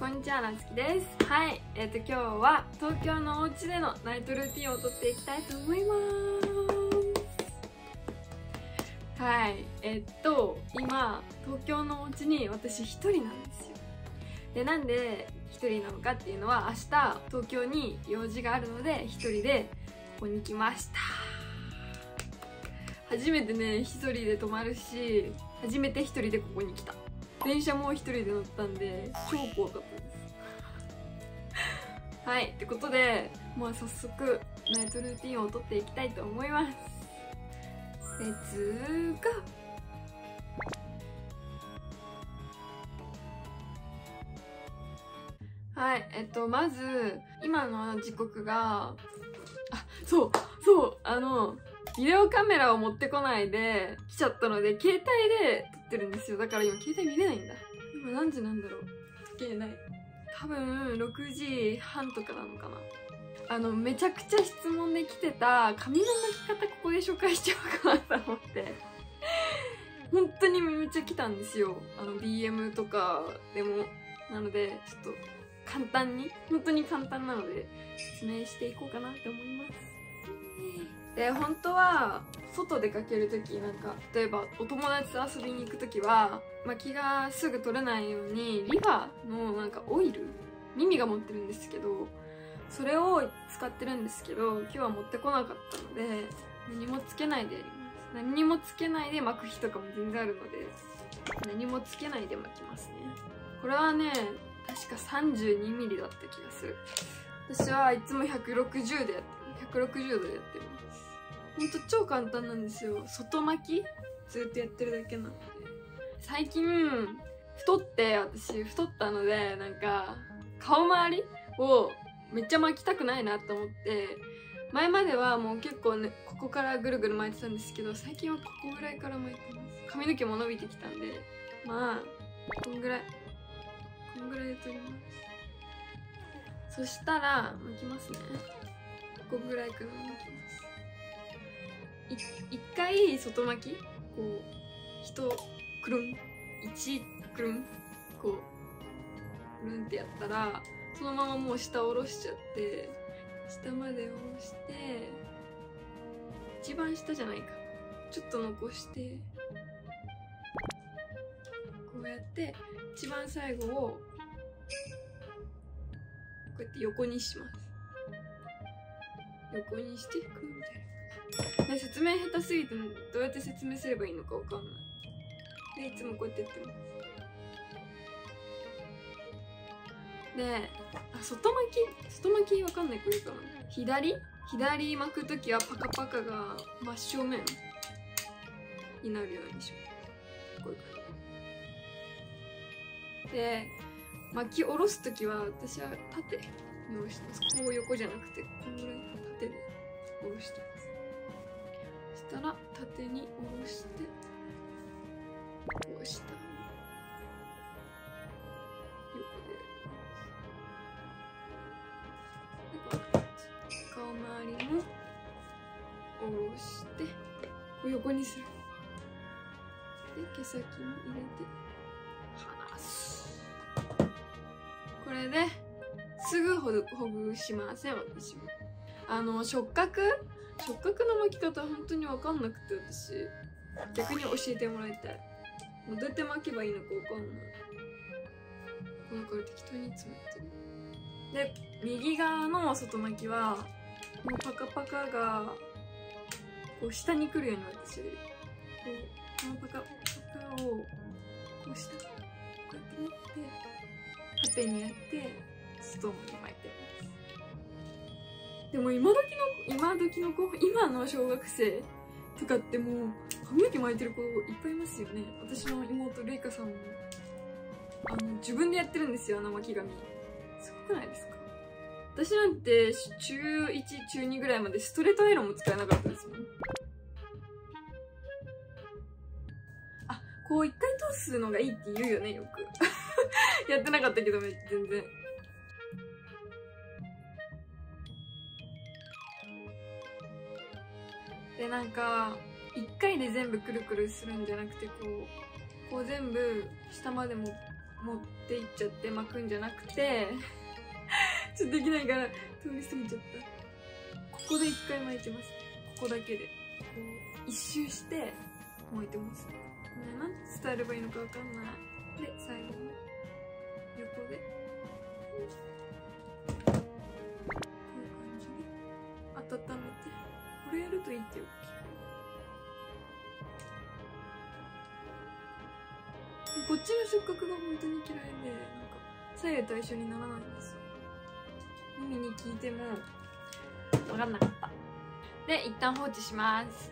こんにちは、なつきです。はい、今日は東京のお家でのナイトルーティンを撮っていきたいと思います。はい、今東京のお家に私一人なんですよ。で、なんで一人なのかっていうのは、明日東京に用事があるので一人でここに来ました。初めてね、一人で泊まるし、初めて一人でここに来た。電車も一人で乗ったんで超怖かったですはい、ってことで、まあ早速ナイトルーティンを撮っていきたいと思います。レッツーゴー。はい、まず今の時刻が、そうビデオカメラを持ってこないで来ちゃったので、携帯で撮ってるんですよ。だから今携帯見れないんだ。今何時なんだろう、時計ない。多分6時半とかなのかな。めちゃくちゃ質問で来てた髪の巻き方、ここで紹介しちゃおうかなと思って本当にめっちゃ来たんですよ、DM とかでも。なのでちょっと簡単に、本当に簡単なので説明していこうかなって思います。で、本当は外出かける時、なんか例えばお友達と遊びに行く時は、気がすぐ取れないようにリファのなんかオイル、ミミが持ってるんですけど、それを使ってるんですけど、今日は持ってこなかったので何もつけないでやります。何もつけないで巻く日とかも全然あるので、何もつけないで巻きますね。これはね、確か 32mm だった気がする。私はいつも160でやって160度でやってます。ほんと超簡単なんですよ。外巻きずっとやってるだけなので。最近私太ったので、なんか顔周りをめっちゃ巻きたくないなと思って、前まではもう結構ね、ここからぐるぐる巻いてたんですけど、最近はここぐらいから巻いてます。髪の毛も伸びてきたんで、こんぐらいで取ります。そしたら巻きますね。ここぐらいから巻きます。一回外巻き、こう1くるんこうくるんってやったら、そのままもう下を下ろしちゃって、下まで下ろして、一番下じゃないか、ちょっと残して、こうやって一番最後をこうやって横にします。横にしていくみたいな。説明下手すぎてもどうやって説明すればいいのかわかんない。で、いつもこうやってやってます。で、外巻きわかんない、これかな。左巻くときはパカパカが真正面になるようにします。こういう感じで巻き下ろすときは、私は縦に下ろしてます。こう横じゃなくて、このぐらい手で下ろしてます。そしたら縦に下ろして、こう下横でやります。で、こうやって顔周りも下ろして、こう横にする。で、毛先も入れて離す。これですぐほぐしません、私も。触覚の巻き方本当に分かんなくて、私逆に教えてもらいたい。どうやって巻けばいいのか分かんない。だから適当にいつもやってる。で、右側の外巻きはこのパカパカがこう下に来るように、私こうこのパカパカをこう下こうやって持って縦にやって、外に巻いてます。でも今の小学生とかってもう髪の毛巻いてる子いっぱいいますよね。私の妹レイカさんも自分でやってるんですよ、巻き髪。すごくないですか？私なんて中1中2ぐらいまでストレートアイロンも使えなかったですもん。こう一回通すのがいいって言うよね、よくやってなかったけど、全然。で、なんか1回で全部くるくるするんじゃなくて、こう全部下まで持っ持っていっちゃって巻くんじゃなくてちょっとできないから通り過ぎちゃった。ここで一回巻いてます。ここだけでこう一周して巻いてます。なんて伝えればいいのかわかんない。で最後の横でこういう感じで温めて、これやるといいってよく聞く。こっちの触覚が本当に嫌いで、なんか左右と一緒にならないんですよ。耳に聞いても分かんなかった。で一旦放置します。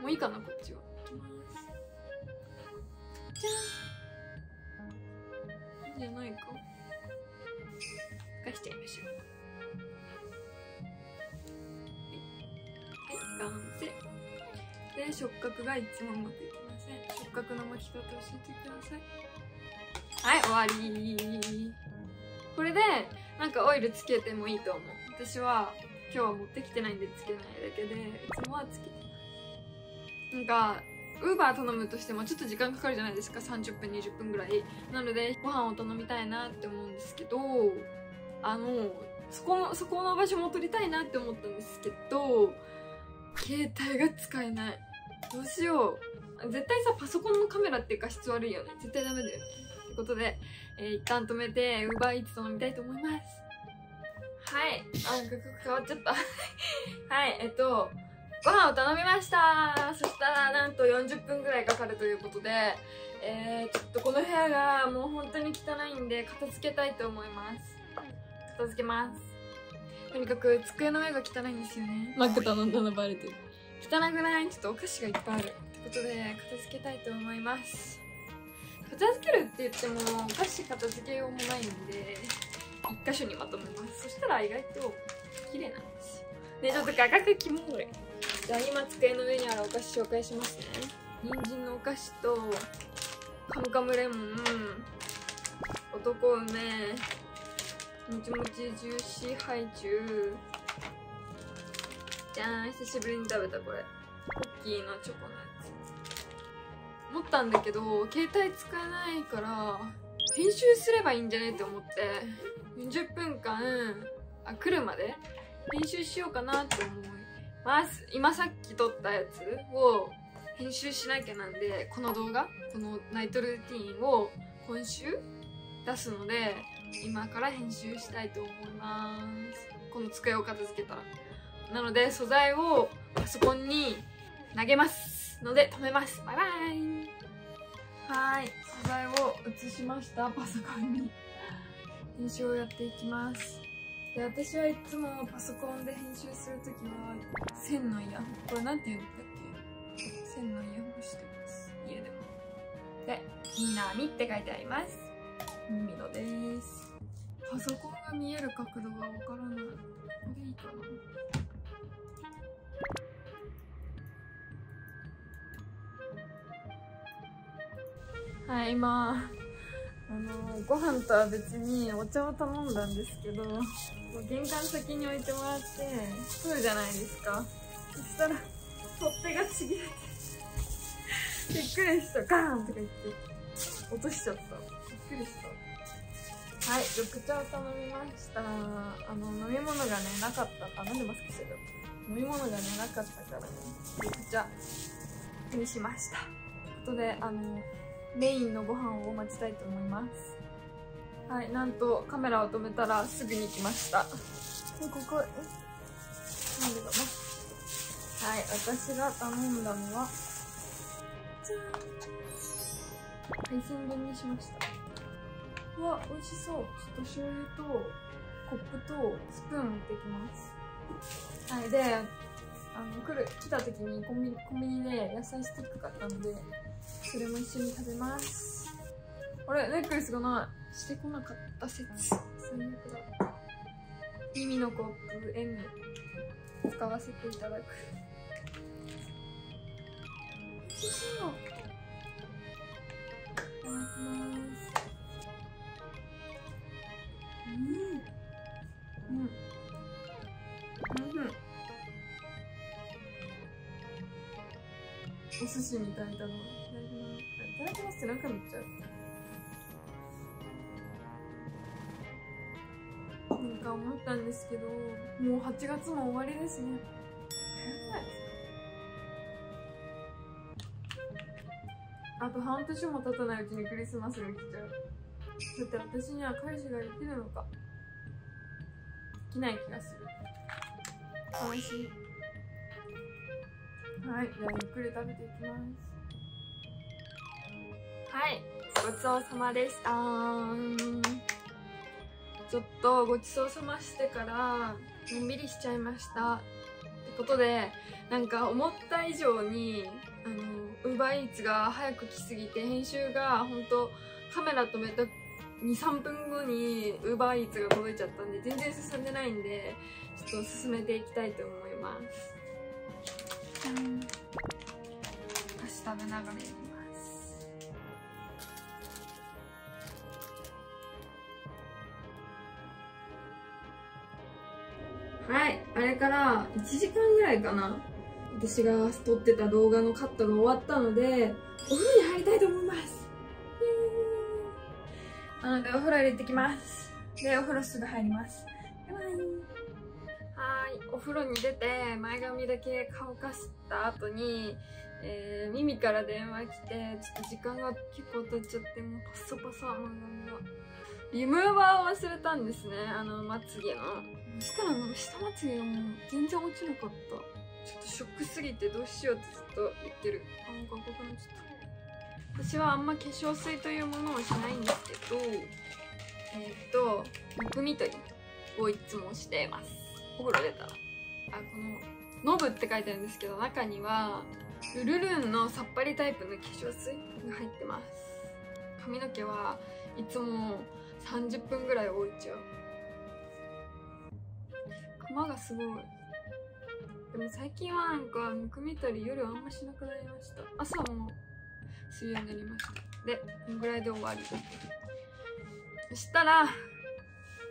もういいかな。こっちはじゃんいいんじゃないか。ふかしちゃいましょう。完成で、触覚がいつもうまくいきません。触覚の巻き方教えてください。はい、終わり。これでなんかオイルつけてもいいと思う。私は今日は持ってきてないんでつけないだけで、いつもはつけてます。なんかウーバー頼むとしてもちょっと時間かかるじゃないですか。30分20分ぐらいなので、ご飯を頼みたいなって思うんですけど、そこの場所も取りたいなって思ったんですけど、携帯が使えない。どうしよう。絶対さ、パソコンのカメラっていうか質悪いよね。絶対ダメだよね。ってことで、一旦止めて Uber Eats 頼みたいと思います。はい。あ、変わっちゃった。はい。ご飯を頼みました。そしたら、なんと40分ぐらいかかるということで、ちょっとこの部屋がもう本当に汚いんで、片付けたいと思います。片付けます。とにかく机の上が汚いんですよね。マック頼んだのバレてる。汚くない？ちょっとお菓子がいっぱいある。ってことで片付けたいと思います。片付けるって言ってもお菓子片付けようもないんで、一箇所にまとめます。そしたら意外と綺麗なんですよね。ちょっと画角キモい。じゃあ今机の上にあるお菓子紹介しますね。人参のお菓子とカムカムレモン、男梅、もちもちジューシーハイチュウ。じゃーん、久しぶりに食べたこれ。ポッキーのチョコのやつ。持ったんだけど、携帯使えないから、編集すればいいんじゃねって思って、40分間、来るまで編集しようかなって思います。今さっき撮ったやつを編集しなきゃなんで、この動画、このナイトルーティーンを今週出すので、今から編集したいと思います。この机を片付けたらなので、素材をパソコンに投げますので止めます。バイバイ。はい、素材を移しました。パソコンに編集をやっていきます。で、私はいつもパソコンで編集するときは線のイヤホン、これなんていうんだっけ、線のイヤホンしてます。家でもで「みなみ」って書いてあります。ミミノです。パソコンが見える角度がわからない。これでいいかな。はい、今ご飯とは別にお茶を頼んだんですけど、玄関先に置いてもらって食うじゃないですか。そしたら取っ手がちぎれてびっくりした。ガーンとか言って落としちゃった。びっくりした。はい、緑茶を頼みました。飲み物がね、なかったか、なんでマスクしてたの。飲み物がね、なかったからね、緑茶にしました。ということで、メインのご飯を待ちたいと思います。はい、なんとカメラを止めたらすぐに来ました。ここなんでかな。はい、私が頼んだのはじゃーん、海鮮丼にしました。うわ、美味しそう。ちょっと醤油とコップとスプーン持ってきます。はい、で、来た時にコンビニで野菜スティック買ったので、それも一緒に食べます。あれ、ネックレスがない。してこなかった説。最悪だ。ミミのコップ M 使わせていただく。美味しそう。いただきます。寿司みたいだな。いただきますって何回も言っちゃう。なんか思ったんですけど、もう8月も終わりですね。あと半年も経たないうちにクリスマスが来ちゃう。そして私には彼氏ができるのか、できない気がする。悲しい。はい、じゃあゆっくり食べていきます。はい、ごちそうさまでした。ちょっとごちそうさましてからのんびりしちゃいました。ってことで、なんか思った以上にUber Eats が早く来すぎて、編集が本当カメラ止めた23分後に Uber Eats が届いちゃったんで、全然進んでないんで、ちょっと進めていきたいと思います。お菓子食べながらやります。はい、あれから1時間ぐらいかな、私が撮ってた動画のカットが終わったので、お風呂に入りたいと思います。なのでお風呂入れてきます。で、お風呂すぐ入ります。バイバイ。はい、お風呂に出て前髪だけ乾かした後に、耳から電話来て、ちょっと時間が結構経っちゃって、もうパサパサ前髪が。リムーバーを忘れたんですね、まつげの。そしたらもう下まつげがもう全然落ちなかった。ちょっとショックすぎてどうしようってずっと言ってる。あ、なんかここにちょっと、私はあんま化粧水というものをしないんですけど、むくみ取りをいつもしています。お風呂出たら、このノブって書いてあるんですけど、中にはルルルンのさっぱりタイプの化粧水が入ってます。髪の毛はいつも30分ぐらい置いちゃう。クマがすごい。でも最近はなんかむくみ取り夜はあんましなくなりました。朝もするようになりました。で、このぐらいで終わり。そしたら、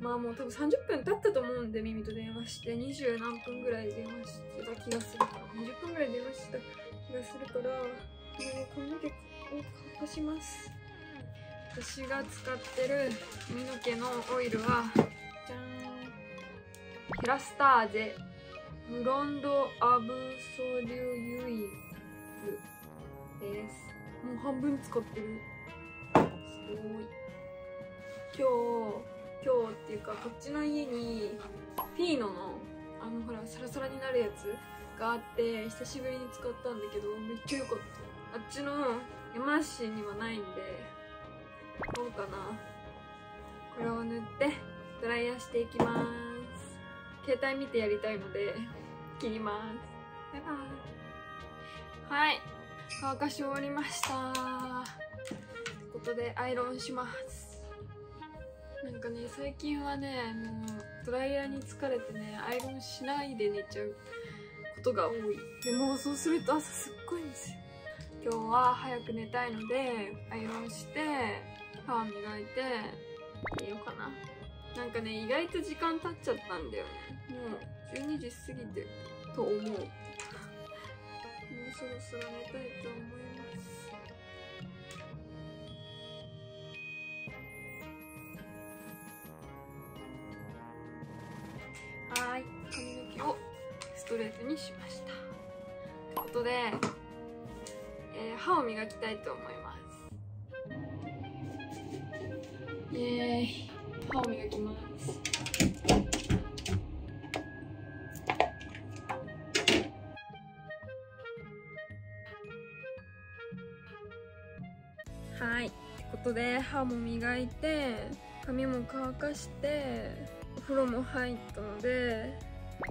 まあもう多分30分経ったと思うんで、耳と電話して、20何分ぐらい電話してた気がするから、20分ぐらい電話してた気がするから、髪の毛を乾かします。私が使ってる髪の毛のオイルは、じゃーん、ヘラスターゼブロンドアブソリューユイルです。もう半分使ってる。すごい。今日っていうか、こっちの家にフィーノのほらサラサラになるやつがあって、久しぶりに使ったんだけど、めっちゃ良かった。あっちの山梨にはないんで買おうかな。これを塗ってドライヤーしていきます。携帯見てやりたいので切ります。バイバーイ。はい、乾かし終わりました。ということでアイロンします。なんかね、最近はね、もうドライヤーに疲れてね、アイロンしないで寝ちゃうことが多い。でもそうすると朝すっごいんですよ。今日は早く寝たいのでアイロンして、歯磨いて寝ようかな。なんかね、意外と時間経っちゃったんだよね。もう12時過ぎてると思う。そろそろ寝たいと思います。はい、髪の毛をストレートにしました。ということで、歯を磨きたいと思います。イエーイ、歯を磨きます。はい、ってことで歯も磨いて、髪も乾かして、お風呂も入ったので、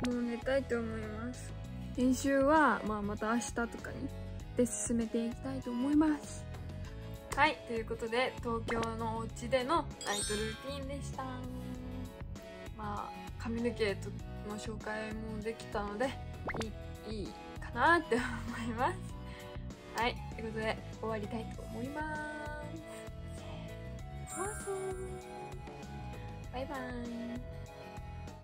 もう寝たいと思います。編集は、また明日とかにで進めていきたいと思います。はい、ということで東京のお家でのナイトルーティンでした。髪の毛の紹介もできたのでいいかなって思います。はい、ということで終わりたいと思います。バイバイ。